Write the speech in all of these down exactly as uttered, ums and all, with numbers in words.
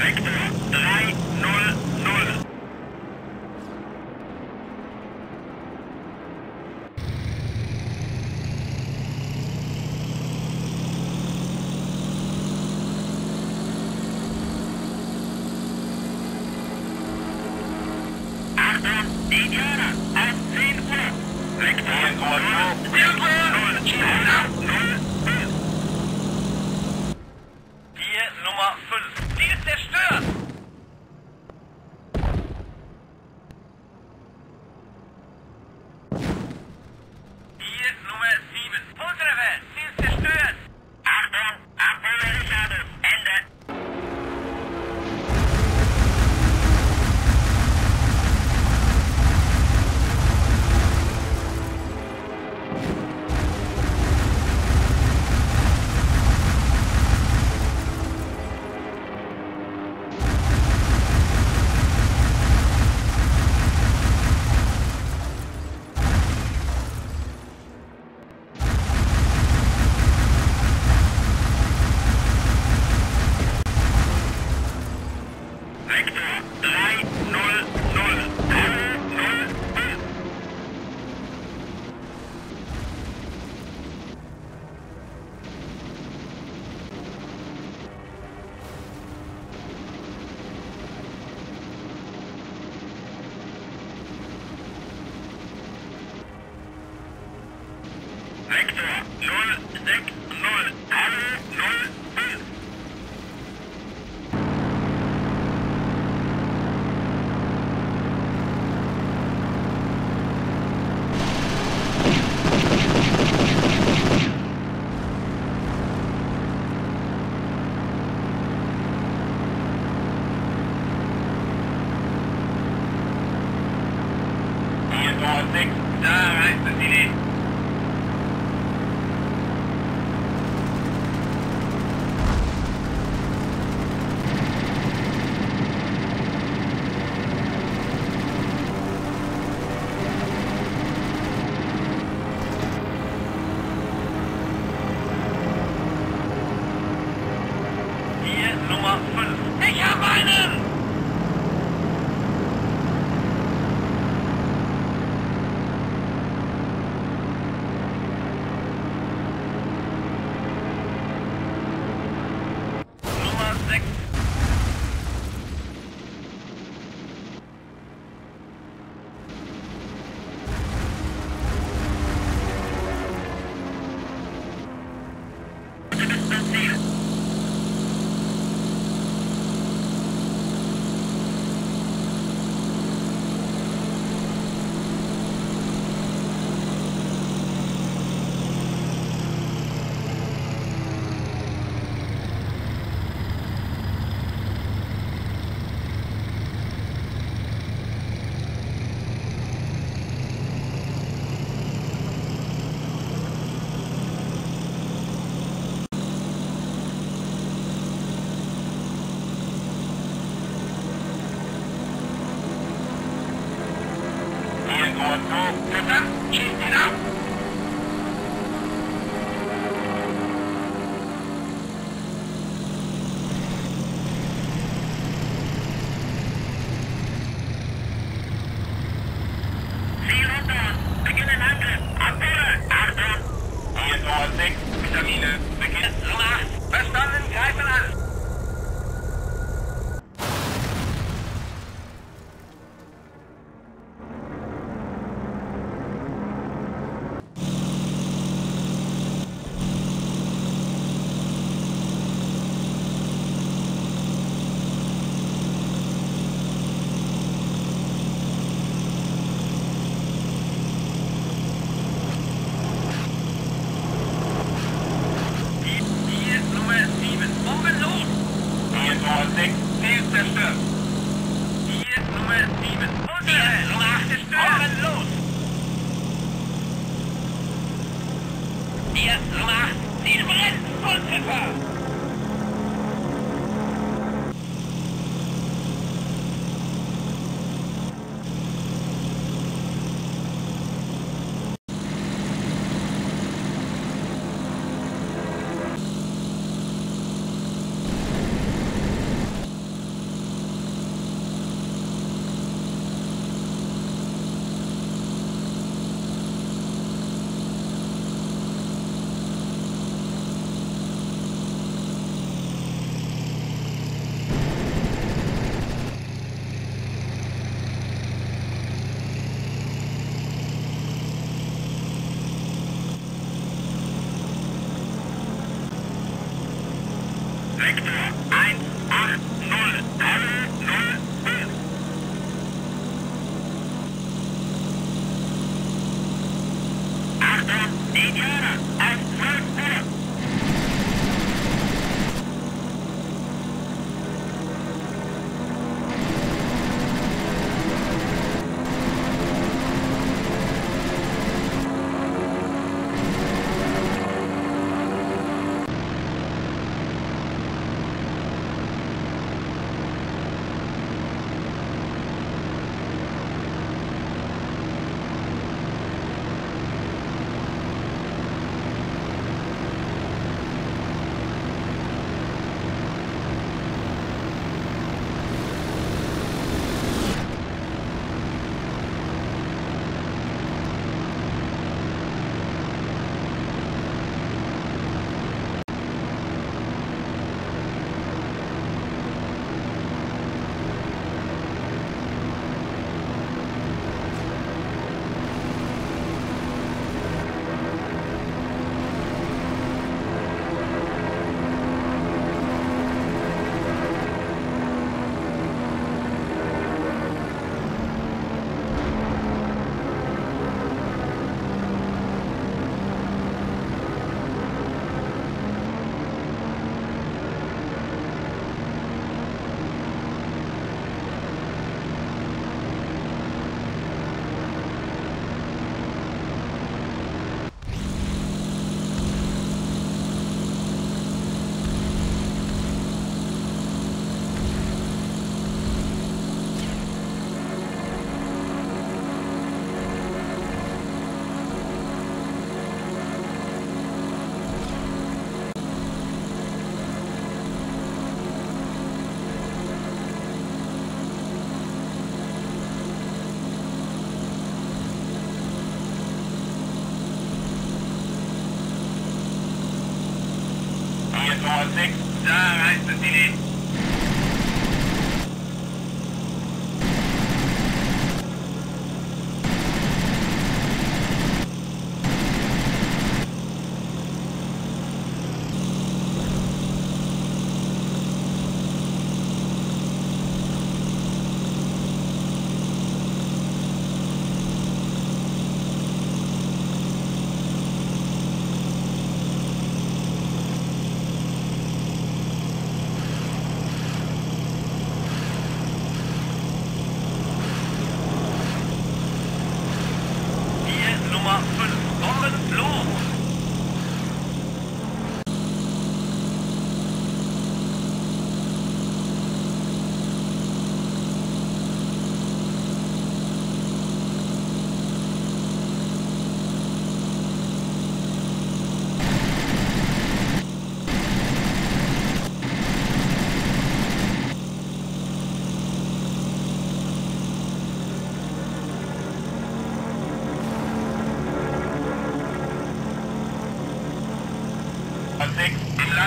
Sektor drei null null.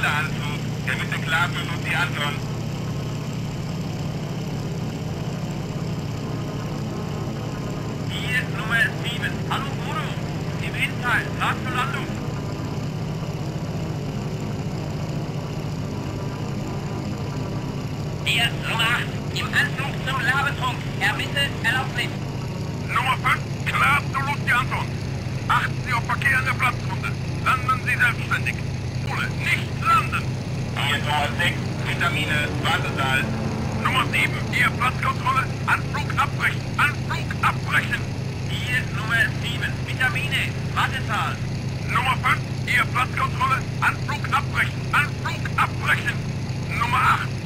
Kommandoanzug, der mit dem Klappen und die Anton. Nummer fünf, hier Platzkontrolle, Anflug abbrechen, Anflug abbrechen. Nummer acht,